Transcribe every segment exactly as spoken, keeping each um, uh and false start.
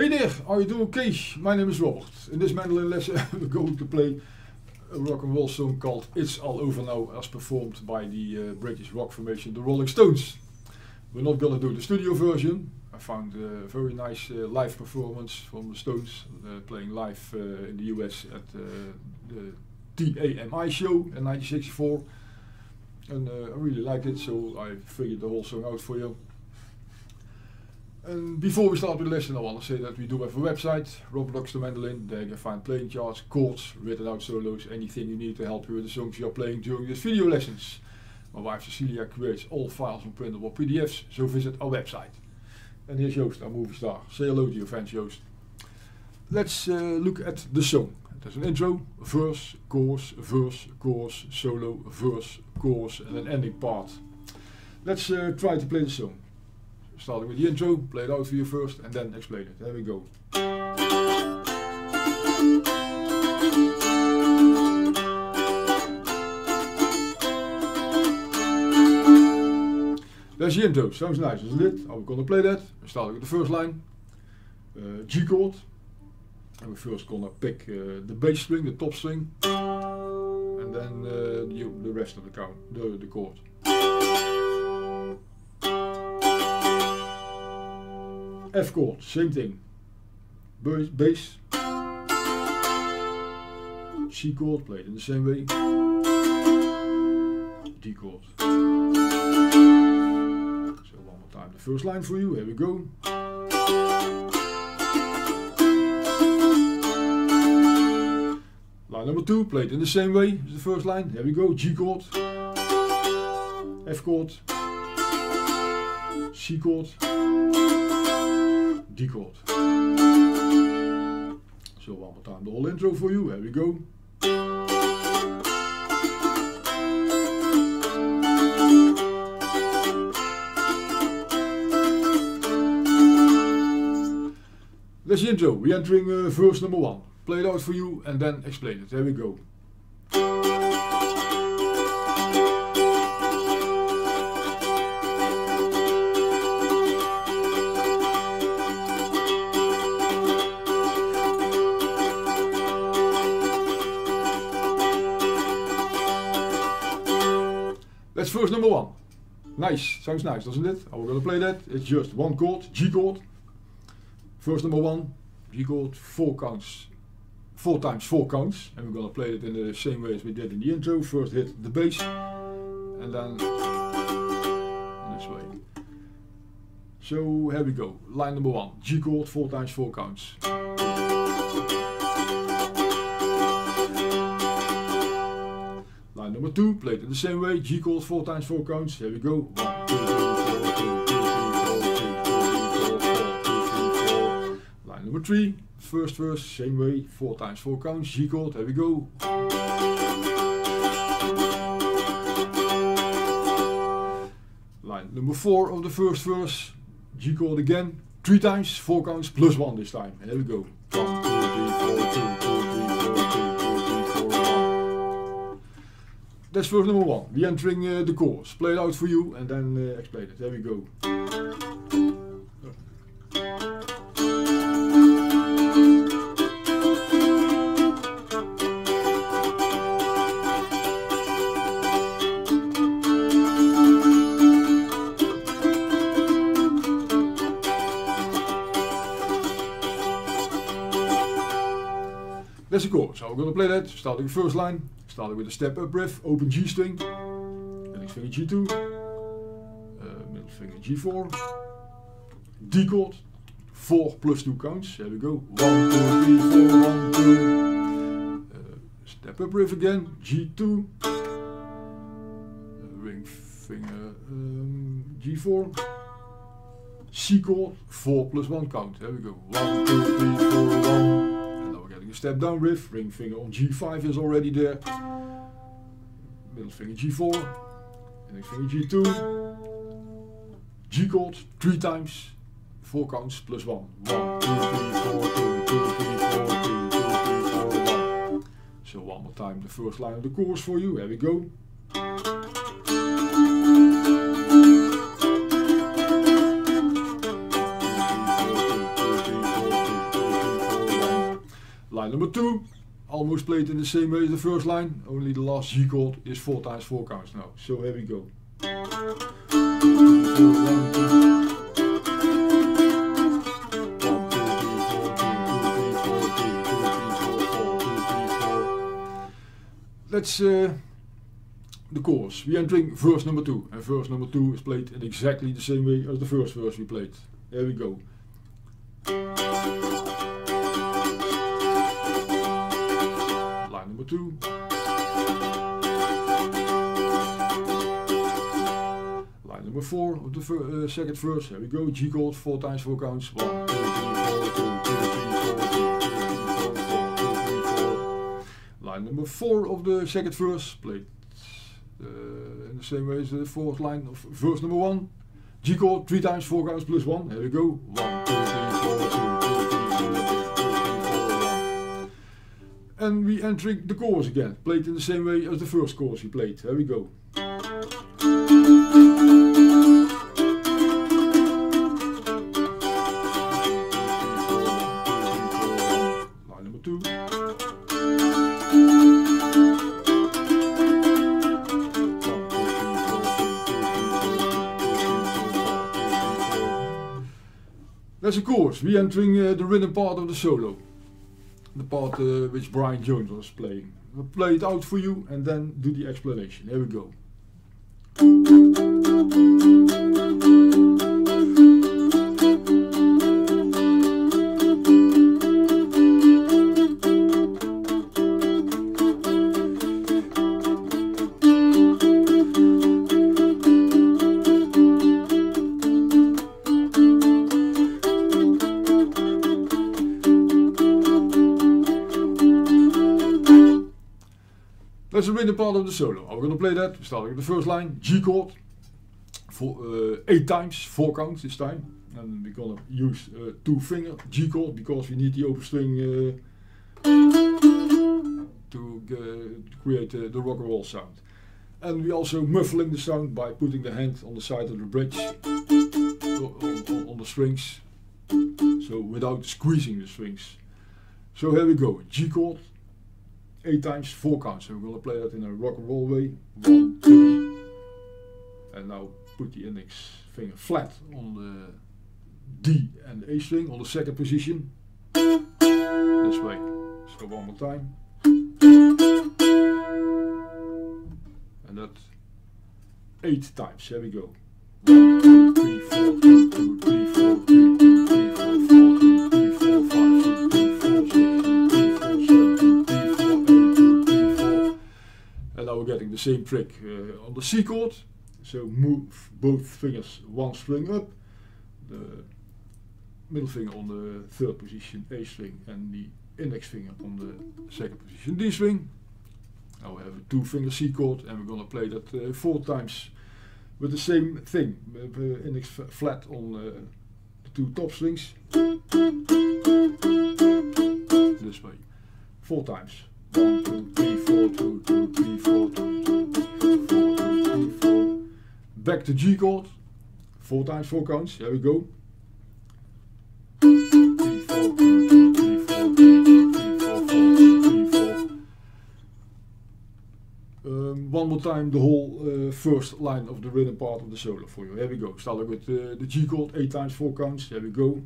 Hey there, how are you doing, Kees? My name is Robert. In this mandolin lesson we're going to play a rock and roll song called It's All Over Now, as performed by the uh, British rock formation The Rolling Stones. We're not going to do the studio version. I found a very nice uh, live performance from the Stones, uh, playing live uh, in the U S at uh, the T A M I show in nineteen sixty-four. And uh, I really liked it, so I figured the whole song out for you. And before we start with the lesson, I want to say that we do have a website, Robert Rocks The Mandolin. There you can find playing charts, chords, written out solos, anything you need to help you with the songs you're playing during these video lessons. My wife Cecilia creates all files and printable P D Fs, so visit our website. And here's Joost, our movie star. Say hello to your fans, Joost. Let's uh, look at the song. There's an intro, verse, chorus, verse, chorus, solo, verse, chorus, and an ending part. Let's uh, try to play the song. Starting with the intro, play it out for you first and then explain it. There we go. There's the intro, sounds nice, isn't it? I'm gonna play that. We're starting with the first line, uh, G chord. And we're first gonna pick uh, the bass string, the top string, and then uh, the, the rest of the, count, the, the chord. F chord, same thing, bass, C chord played in the same way, D chord. So one more time the first line for you, here we go. Line number two, played in the same way as the first line, here we go, G chord, F chord, C chord, D chord. So one more time the whole intro for you, here we go. That's the intro, we're entering uh, verse number one. Play it out for you and then explain it, there we go. That's verse number one. Nice, sounds nice, doesn't it? I'm going to play that. It's just one chord, G chord. Verse number one, G chord, four counts, four times four counts, and we're going to play it in the same way as we did in the intro. First hit the bass, and then this way. So here we go. Line number one, G chord, four times four counts. Number two, played in the same way, G chord, four times four counts, here we go. Line number three, first verse, same way, four times four counts, G chord, here we go. Line number four of the first verse, G chord again, three times, four counts, plus one this time, here we go. That's verse number one. We're entering uh, the chorus. Play it out for you and then uh, explain it. There we go. That's the chorus. So we're going to play that. Starting the first line. Starting with a step-up riff, open G string, index finger G two, uh, middle finger G four, D chord, four plus two counts, there we go, one, two, three, four, one, two, uh, step-up riff again, G two, uh, ring finger um, G four, C chord, four plus one count, there we go, one, two, three, four, one, step down riff, ring finger on G five is already there, middle finger G four, index finger G two, G chord, three times, four counts plus one. one, two, three, four, two, two, three, four, two, two, three, four, one. So one more time the first line of the chorus for you, here we go. Two, three, four, two, two, three, four, two, Line number two, almost played in the same way as the first line, only the last G chord is four times four counts now. So here we go. Let's uh, the chorus. We entering verse number two, and verse number two is played in exactly the same way as the first verse we played. Here we go. Line number two. Line number four of the uh, second verse. Here we go. G chord, four times four counts. One, two, three, four, two, three, four, two. Line number four of the second verse, played uh, in the same way as the fourth line of verse number one. G chord, three times four counts plus one. Here we go. One, two, three, four, two, two, three, four. And we entering the chorus again, played in the same way as the first chorus we played. Here we go. Line number two. As a chorus, we entering uh, the rhythm part of the solo, the part uh, which Brian Jones was playing. I'll play it out for you and then do the explanation. Here we go. That's the rhythm part of the solo. I'm going to play that, starting with the first line, G chord, four, uh, eight times, four counts this time. And we're going to use uh, two finger G chord because we need the open string uh, to uh, create uh, the rock and roll sound. And we also muffling the sound by putting the hand on the side of the bridge, on, on, on the strings, so without squeezing the strings. So here we go, G chord. Eight times four counts, so we're gonna play that in a rock and roll way. One, two, and now put the index finger flat on the D and the A string on the second position. This way. So one more time. And that eight times. Here we go. One, two, three, four, two, two, three, four, three, two, three, four, four, two, three, four, five, two, three, four, six. And now we're getting the same trick uh, on the C chord. So move both fingers one string up, the middle finger on the third position A string and the index finger on the second position D string. Now we have a two finger C chord and we're going to play that uh, four times with the same thing. Uh, index flat on uh, the two top strings. This way. Four times. One, two, three, four, two, two, three, four, two, two, three, four, two, three, four. Back to G chord. Four times four counts. Here we go. Three, four, two, two, three, four, three, two, three, four, four, two, three, four. Um, one more time the whole uh, first line of the rhythm part of the solo for you. Here we go. Start with uh, the G chord. Eight times four counts. Here we go.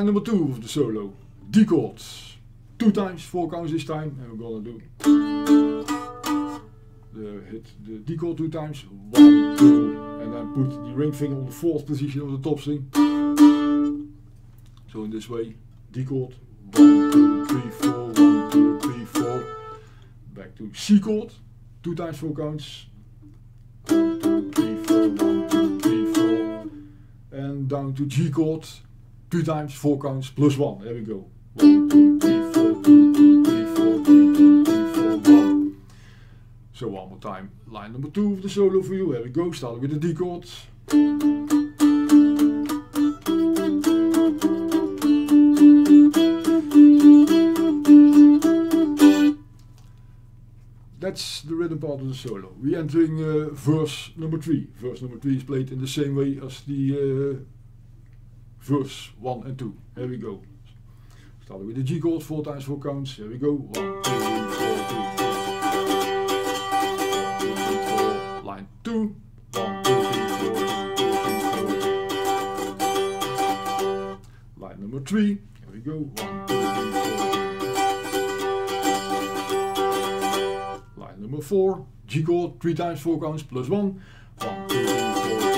Number two of the solo, D chord, two times, four counts this time, and we're gonna do the hit the D chord two times, one, two, and then put the ring finger on the fourth position of the top string. So in this way, D chord, one, two, three, four, one, two, three, four. Back to C chord, two times, four counts, one, two, three, four, one, two, three, four, and down to G chord. Two times, four counts, plus one. There we go. One, two, three, four, two, two, three, four, two, two, three, four, one. So one more time. Line number two of the solo for you. Here we go. Starting with the D chord. That's the rhythm part of the solo. We're entering uh, verse number three. Verse number three is played in the same way as the uh, verse one and two. Here we go. Starting with the G chord, four times four counts. Here we go. One, two, three, four, two. Two, one, two, three, four, two, three, four. Line number three, here we go. One, two, three, four. Line number four, G chord, three times four counts plus one. One, two, three, four,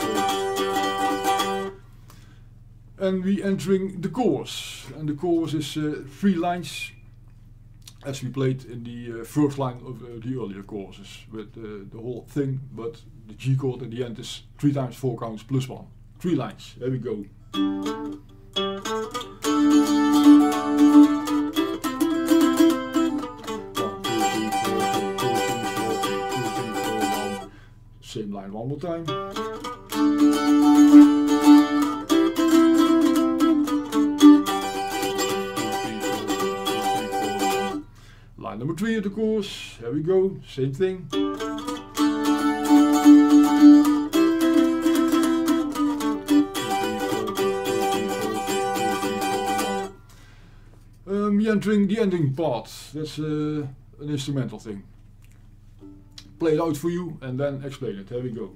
two, three, four. And we entering the chorus, and the chorus is uh, three lines. As we played in the uh, first line of uh, the earlier courses with uh, the whole thing, but the G chord at the end is three times four counts plus one. Three lines. There we go. Same line one more time. Number three of the course, here we go, same thing. Um, we're entering the ending part, that's uh, an instrumental thing. Play it out for you and then explain it, here we go.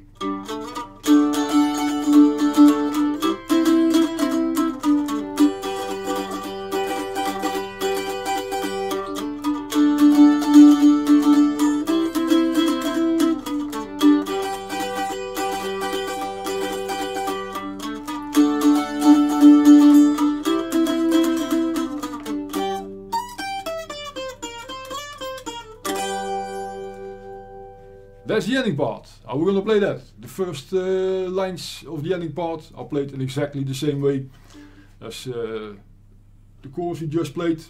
That's the ending part. How are we going to play that? The first uh, lines of the ending part are played in exactly the same way as uh, the chorus we just played.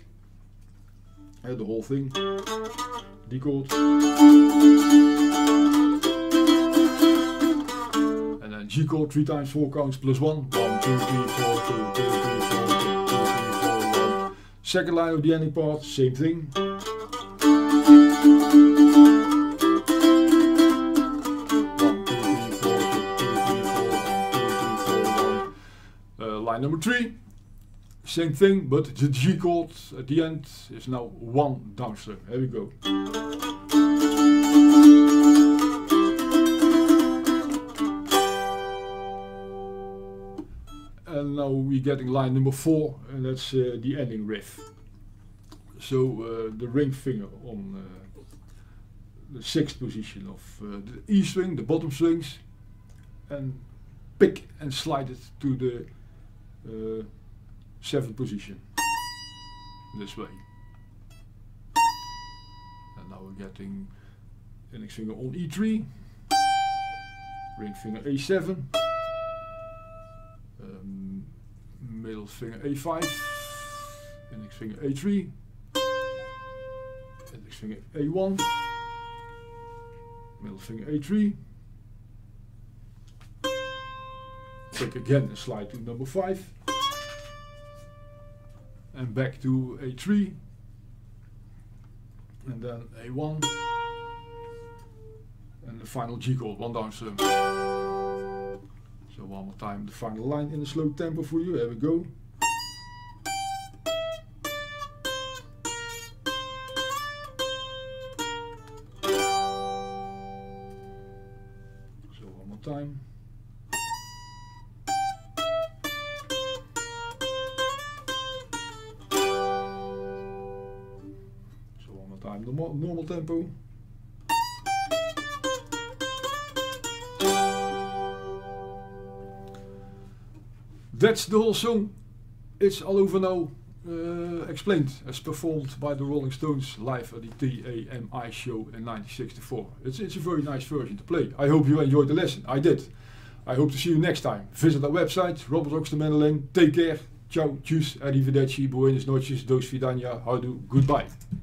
Uh, the whole thing. D chord. And then G chord, three times four counts plus one. One, two, three, four, two, two, three, four, two, two, three, four, one. Second line of the ending part, same thing. Number three, same thing, but the G chord at the end is now one downstroke. Here we go. And now we're getting line number four, and that's uh, the ending riff. So uh, the ring finger on uh, the sixth position of uh, the E string, the bottom strings, and pick and slide it to the Uh, seventh position, this way. And now we're getting index finger on E three, ring finger A seven, um, middle finger A five, index finger A three, index finger A one, middle finger A three. Click again and slide to number five. And back to A three. And then A one. And the final G chord, one down strum. So one more time the final line in a slow tempo for you. Here we go. So one more time. Normal tempo. That's the whole song. It's All Over Now, uh, explained as performed by the Rolling Stones live at the T A M I show in nineteen sixty-four. It's, it's a very nice version to play. I hope you enjoyed the lesson. I did. I hope to see you next time. Visit our website, Robert Rocks The Mandolin. Take care. Ciao, tjus, arrivederci, buenas noches, dos vidania, houdoe, goodbye.